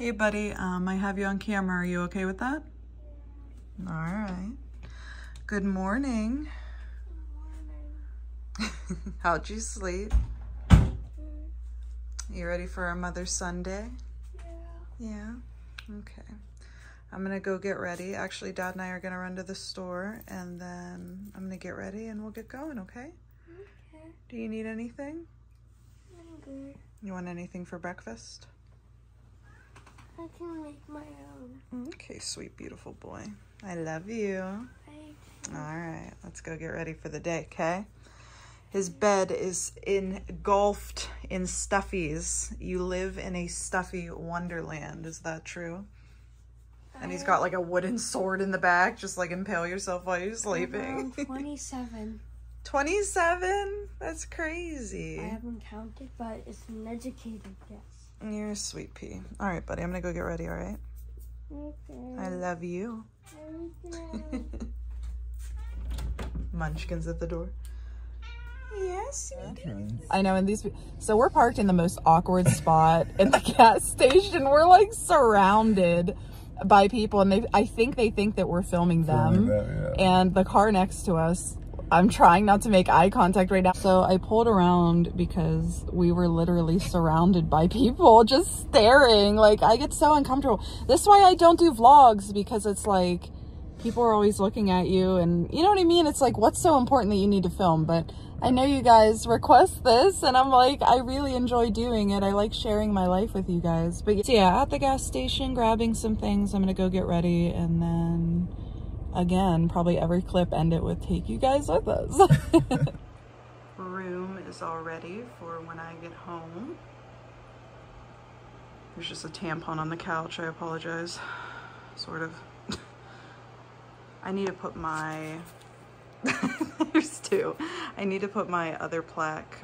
Hey buddy, I have you on camera. Are you okay with that? All right. Good morning. How'd you sleep? You ready for our Mother's Sunday? Yeah. Yeah? Okay. I'm gonna go get ready. Actually, Dad and I are gonna run to the store and then I'm gonna get ready and we'll get going, okay? Okay. Do you need anything? I'm good. You want anything for breakfast? I can make my own. Okay, sweet, beautiful boy. I love you. All right, let's go get ready for the day, okay? His bed is engulfed in stuffies. You live in a stuffy wonderland, is that true? And he's got like a wooden sword in the back, just like impale yourself while you're sleeping. 27. 27? That's crazy. I haven't counted, but it's an educated guess. You're a sweet pea. All right, buddy, I'm gonna go get ready, all right? Okay. I love you. Okay. Munchkins at the door. Yes, we do. I know, and these, so we're parked in the most awkward spot in the gas station. We're like surrounded by people, and I think they think that we're filming them. Yeah. And the car next to us, I'm trying not to make eye contact right now. So I pulled around because we were literally surrounded by people just staring. Like, I get so uncomfortable. This is why I don't do vlogs, because it's like, people are always looking at you and you know what I mean? It's like, what's so important that you need to film? But I know you guys request this and I'm like, I really enjoy doing it. I like sharing my life with you guys. But yeah, at the gas station, grabbing some things. I'm gonna go get ready and then again, probably every clip end it with take you guys with us. Room is all ready for when I get home. There's just a tampon on the couch, I apologize, sort of. I need to put my, there's two. I need to put my other plaque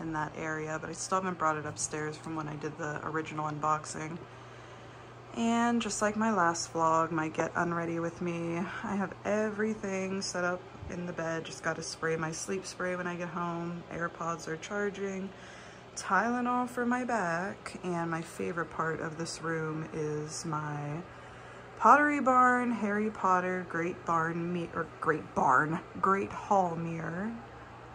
in that area, but I still haven't brought it upstairs from when I did the original unboxing. And just like my last vlog, my get unready with me, I have everything set up in the bed. Just gotta spray my sleep spray when I get home. AirPods are charging. Tylenol for my back. And my favorite part of this room is my Pottery Barn, Harry Potter, Great Hall mirror.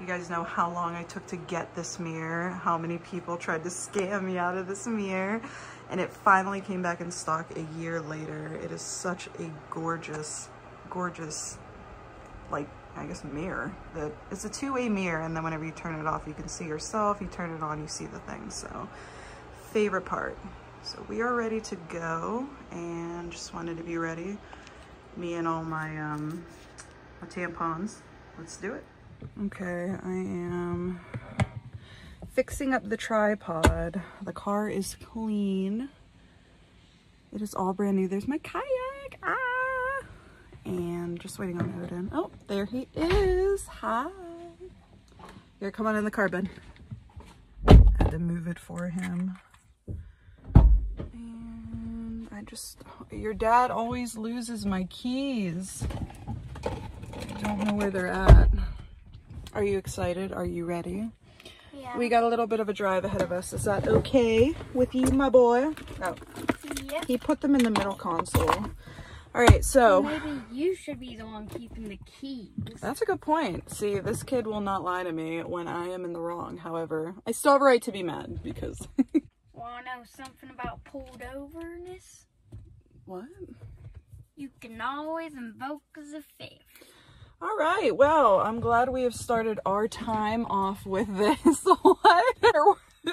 You guys know how long I took to get this mirror, how many people tried to scam me out of this mirror, and it finally came back in stock a year later. It is such a gorgeous, gorgeous, like, I guess mirror. That it's a two-way mirror, and then whenever you turn it off, you can see yourself. You turn it on, you see the thing, so favorite part. So we are ready to go and just wanted to be ready. Me and all my, my tampons. Let's do it. Okay, I am fixing up the tripod. The car is clean. It is all brand new. There's my kayak. Ah! And just waiting on Odin. Oh, there he is. Hi. Here, come on in the car, bud. I had to move it for him. I just, your dad always loses my keys. I don't know where they're at. Are you excited? Are you ready? Yeah. We got a little bit of a drive ahead of us. Is that okay with you, my boy? Oh. Yep. He put them in the middle console. All right, so. Maybe you should be the one keeping the keys. That's a good point. See, this kid will not lie to me when I am in the wrong. However, I still have a right to be mad because. Want to know something about pulled overness? What? You can always invoke the faith. All right, well, I'm glad we have started our time off with this. What? I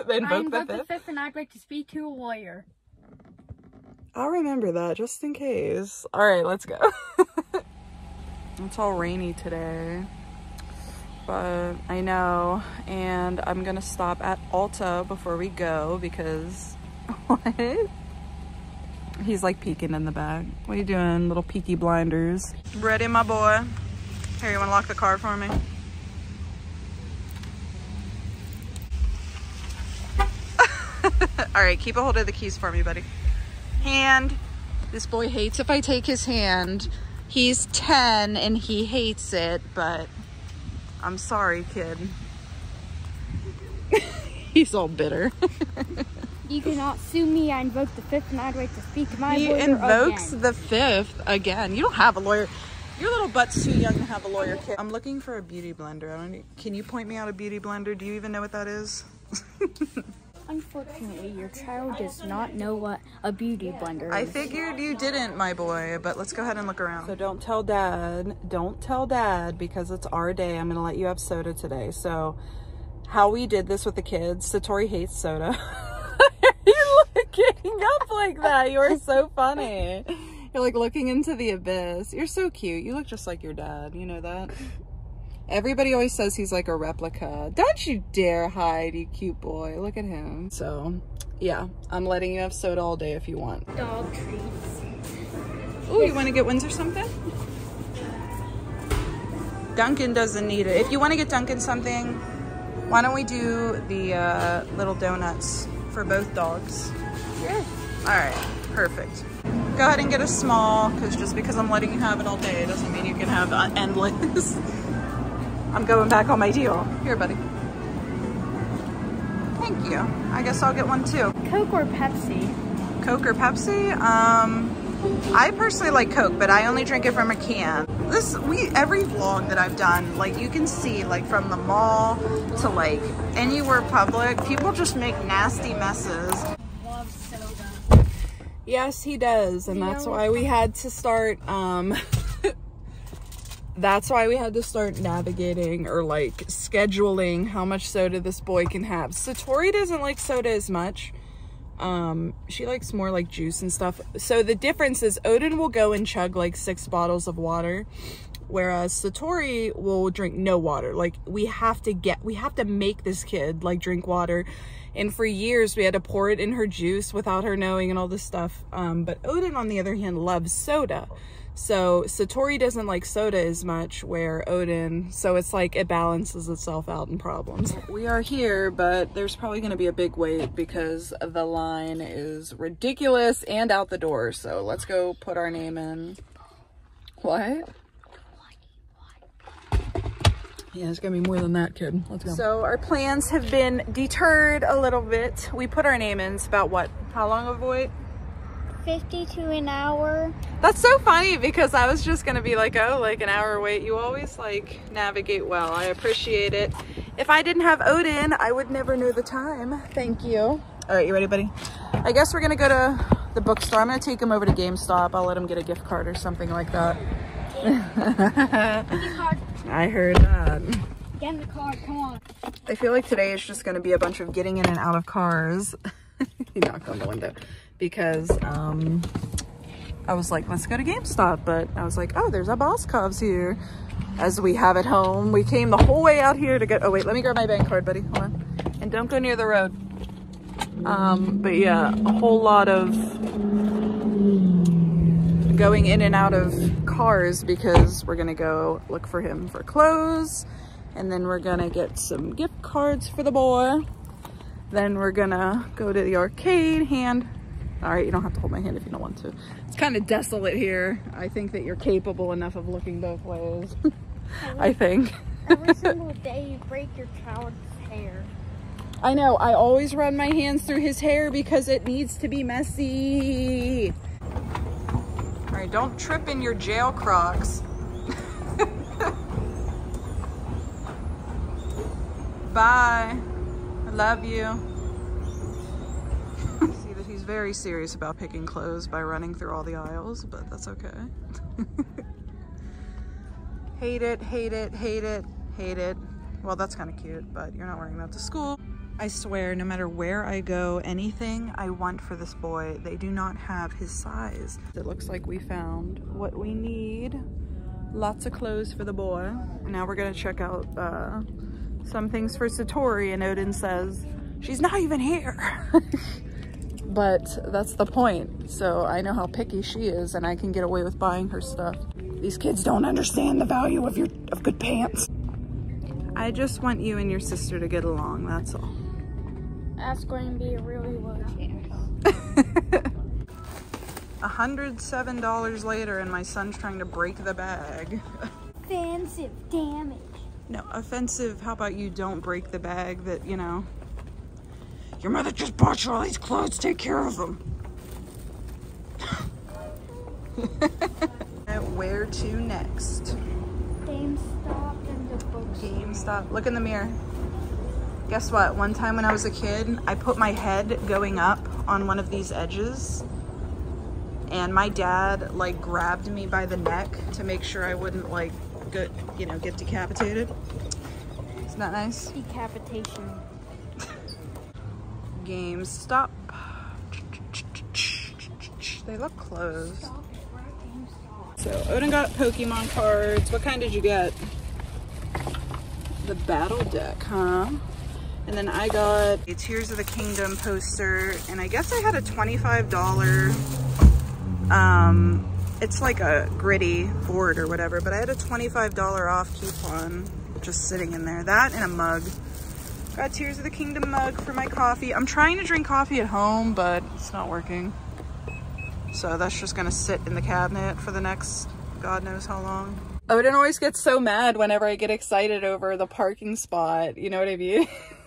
invoke the fifth and I'd like to speak to a lawyer. I'll remember that just in case. All right, let's go. It's all rainy today, but I know, and I'm gonna stop at Ulta before we go because, what? He's like peeking in the back. What are you doing, little peaky blinders? Ready, my boy. Here, you wanna lock the car for me? All right, keep a hold of the keys for me, buddy. Hand. This boy hates if I take his hand. He's 10 and he hates it, but I'm sorry, kid. He's all bitter. You cannot sue me. I invoke the fifth and I had right to speak to my lawyer. He invokes the fifth again. You don't have a lawyer. Your little butt's too young to have a lawyer, kid. I'm looking for a beauty blender. Can you point me out a beauty blender? Do you even know what that is? Unfortunately, your child does not know what a beauty blender is. I figured you didn't, my boy, but let's go ahead and look around. So don't tell dad, because it's our day. I'm gonna let you have soda today. So how we did this with the kids, Satori hates soda. You're looking up like that, you are so funny. You're like looking into the abyss. You're so cute, you look just like your dad, you know that? Everybody always says he's like a replica. Don't you dare hide, you cute boy. Look at him. So, yeah, I'm letting you have soda all day if you want. Dog treats. Oh, you want to get ones or something? Dunkin' doesn't need it. If you want to get Dunkin' something, why don't we do the little donuts for both dogs? Sure. All right, perfect. Go ahead and get a small, because just because I'm letting you have it all day doesn't mean you can have endless. I'm going back on my deal. Here, buddy. Thank you. I guess I'll get one too. Coke or Pepsi? Coke or Pepsi? I personally like Coke, but I only drink it from a can. Every vlog that I've done, like you can see, like from the mall to like anywhere public, people just make nasty messes. Love soda. Yes, he does, and that's why we had to start. That's why we had to start navigating or like scheduling how much soda this boy can have. Satori doesn't like soda as much. She likes more like juice and stuff. So the difference is Odin will go and chug like 6 bottles of water, whereas Satori will drink no water. Like we have to make this kid like drink water. And for years we had to pour it in her juice without her knowing and all this stuff. But Odin on the other hand loves soda. So Satori doesn't like soda as much, where Odin, so it's like it balances itself out in problems. We are here, but there's probably going to be a big wait because the line is ridiculous and out the door. So let's go put our name in. What? Yeah, it's going to be more than that, kid. Let's go. So our plans have been deterred a little bit. We put our name in. It's about what? How long of a wait? 50 to an hour. That's so funny because I was just gonna be like, oh, like an hour wait. You always like navigate well. I appreciate it. If I didn't have Odin, I would never know the time. Thank you. All right, you ready, buddy? I guess we're gonna go to the bookstore. I'm gonna take him over to GameStop. I'll let him get a gift card or something like that. I heard that. Get him the card, come on. I feel like today is just gonna be a bunch of getting in and out of cars. He knocked on the window. Because I was like, let's go to GameStop, but I was like, oh, there's a Boscov's here, as we have at home. We came the whole way out here to get, oh wait, let me grab my bank card, buddy, hold on. And don't go near the road. But yeah, a whole lot of going in and out of cars because we're gonna go look for him for clothes, and then we're gonna get some gift cards for the boy. Then we're gonna go to the arcade, all right, you don't have to hold my hand if you don't want to. It's kind of desolate here. I think that you're capable enough of looking both ways. I think. Every single day you break your child's hair. I know, I always run my hands through his hair because it needs to be messy. All right, don't trip in your jail Crocs. Bye, I love you. Very serious about picking clothes by running through all the aisles, but that's okay. Hate it, hate it, hate it, hate it. Well, that's kind of cute, but you're not wearing that to school. I swear, no matter where I go, anything I want for this boy, they do not have his size. It looks like we found what we need. Lots of clothes for the boy. Now we're gonna check out some things for Satori, and Odin says, she's not even here. But that's the point. So I know how picky she is, and I can get away with buying her stuff. These kids don't understand the value of good pants. I just want you and your sister to get along, that's all. That's going to be a really low chance. $107 later and my son's trying to break the bag. Offensive damage. No, offensive, how about you don't break the bag that, you know. Your mother just bought you all these clothes. Take care of them. Where to next? GameStop and the bookstore. GameStop. Look in the mirror. Guess what? One time when I was a kid, I put my head going up on one of these edges. And my dad like grabbed me by the neck to make sure I wouldn't like get decapitated. Isn't that nice? Decapitation. GameStop. They look closed. Stop it, right? So Odin got Pokemon cards. What kind did you get? The battle deck, huh? And then I got a Tears of the Kingdom poster, and I guess I had a $25. It's like a gritty board or whatever, but I had a $25 off coupon just sitting in there. That and a mug. Got Tears of the Kingdom mug for my coffee. I'm trying to drink coffee at home, but it's not working. So that's just gonna sit in the cabinet for the next God knows how long. Odin always gets so mad whenever I get excited over the parking spot. You know what I mean?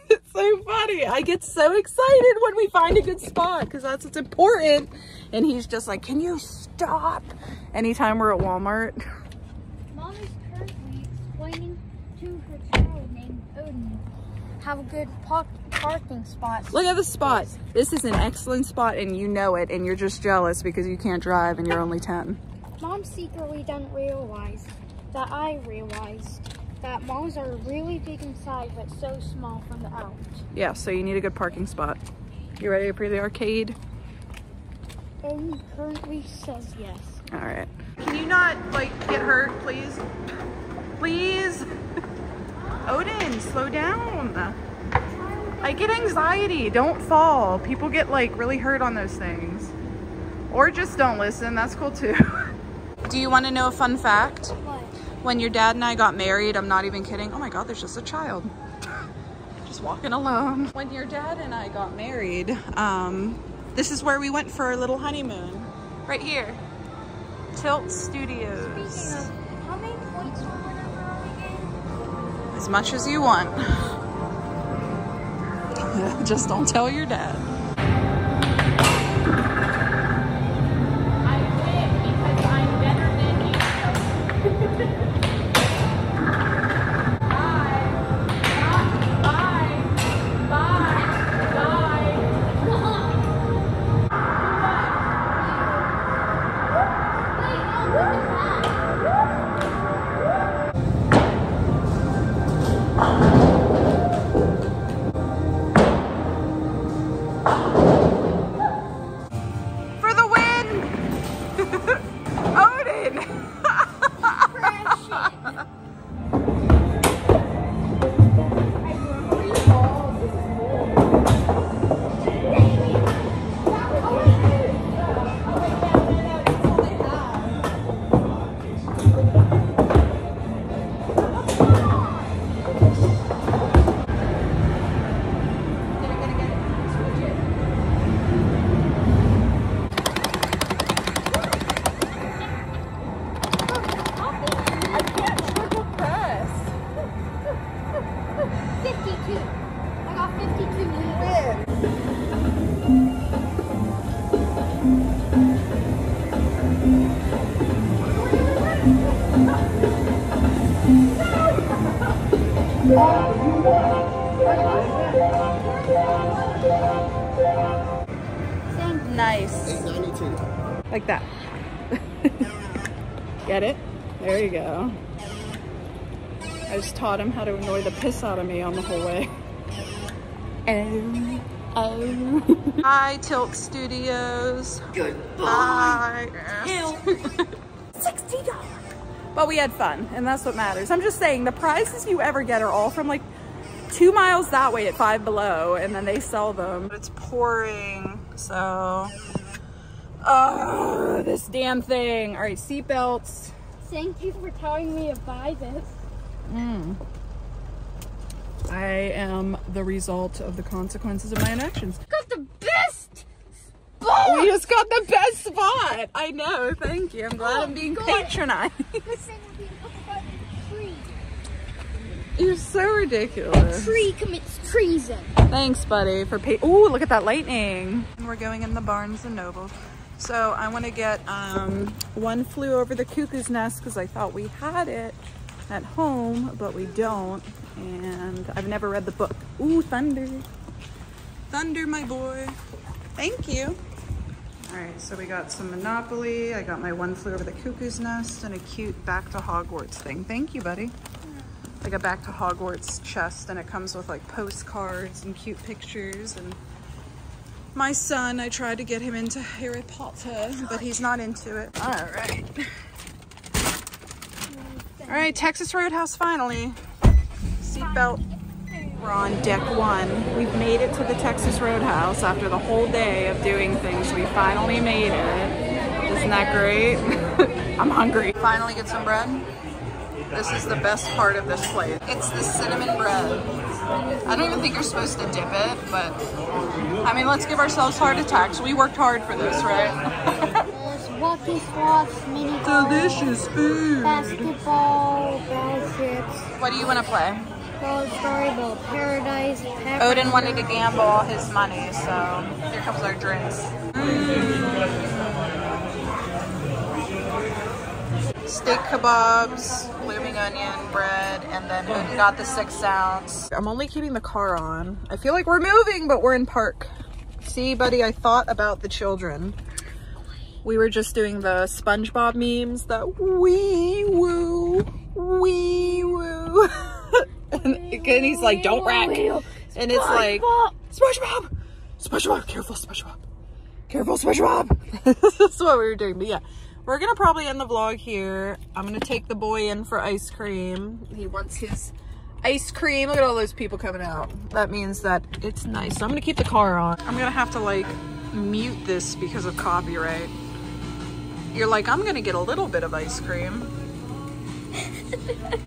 It's so funny. I get so excited when we find a good spot because that's what's important. And he's just like, can you stop? Anytime we're at Walmart. Mom is currently explaining to her child named Odin how good parking spots. Look at the spot. This is an excellent spot and you know it and you're just jealous because you can't drive and you're only 10. Mom secretly doesn't realize that I realized that malls are really big inside, but so small from the out. Yeah, so you need a good parking spot. You ready for the arcade? Odin currently says yes. All right. Can you not, like, get hurt, please? Please? Odin, slow down. I get anxiety. Don't fall. People get, like, really hurt on those things. Or just don't listen. That's cool, too. Do you want to know a fun fact? When your dad and I got married, I'm not even kidding. Oh my God, there's just a child. Just walking alone. When your dad and I got married, this is where we went for our little honeymoon. Right here. Tilt Studios. Speaking of, how many points or whatever are we getting? As much as you want. Just don't tell your dad. Nice. 892. Like that. Get it? There you go. I just taught him how to annoy the piss out of me on the whole way. Oh. Hi, Tilt Studios. Goodbye. $60. But we had fun, and that's what matters. I'm just saying, the prizes you ever get are all from like 2 miles that way at Five Below, and then they sell them. It's pouring. So, oh, this damn thing. All right, seatbelts. Thank you for telling me to buy this. I am the result of the consequences of my inactions. Got the best spot! We just got the best spot! I know, thank you. I'm glad I'm being patronized. You're so ridiculous. A tree commits treason. Thanks, buddy, for pay. Ooh, look at that lightning. We're going in the Barnes and Noble. So I want to get One Flew Over the Cuckoo's Nest because I thought we had it at home, but we don't. And I've never read the book. Ooh, thunder. Thunder, my boy. Thank you. All right, so we got some Monopoly. I got my One Flew Over the Cuckoo's Nest and a cute Back to Hogwarts thing. Thank you, buddy. Like a Back to Hogwarts chest, and it comes with like postcards and cute pictures. And my son, I tried to get him into Harry Potter, but he's not into it. All right. All right, Texas Roadhouse finally. Seatbelt. We're on deck one. We've made it to the Texas Roadhouse after the whole day of doing things. We finally made it. Isn't that great? I'm hungry. Finally get some bread. This is the best part of this place. It's the cinnamon bread. I don't even think you're supposed to dip it, but I mean, let's give ourselves heart attacks. We worked hard for this, right? There's walkie swaps, mini golf, delicious food, basketball, baskets. What do you want to play? Storybook, paradise, paradise. Odin wanted to gamble his money, so here comes our drinks. Steak kebabs, blooming onion, bread, and then Odin got the 6 ounce. I'm only keeping the car on. I feel like we're moving, but we're in park. See, buddy, I thought about the children. We were just doing the SpongeBob memes, the wee woo, wee woo. And he's like, don't wreck. And it's like, SpongeBob, SpongeBob, careful, SpongeBob, careful, SpongeBob. That's what we were doing. But yeah, we're going to probably end the vlog here. I'm going to take the boy in for ice cream. He wants his ice cream. Look at all those people coming out. That means that it's nice. So I'm going to keep the car on. I'm going to have to like mute this because of copyright. You're like, I'm going to get a little bit of ice cream.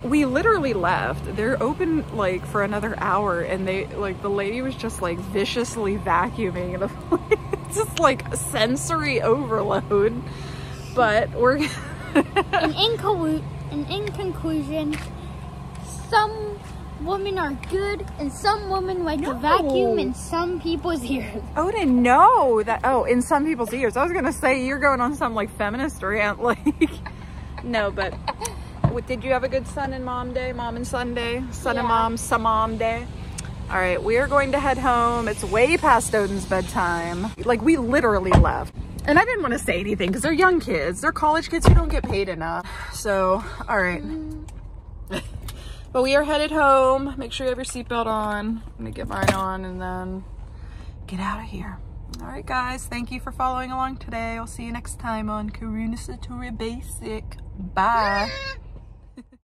We literally left. They're open like for another hour, and they like the lady was just like viciously vacuuming. It's just like sensory overload. But we're in conclusion, some women are good and some women like to vacuum in some people's ears. Odin, no, that in some people's ears. I was gonna say you're going on some like feminist rant, like no, but. Did you have a good son and mom day? Mom and Sunday? Son and mom, mom day? All right, we are going to head home. It's way past Odin's bedtime. Like, we literally left. And I didn't want to say anything because they're young kids. They're college kids who don't get paid enough. So, all right. But we are headed home. Make sure you have your seatbelt on. I'm going to get mine on and then get out of here. All right, guys. Thank you for following along today. I'll see you next time on Karuna Satori Basic. Bye.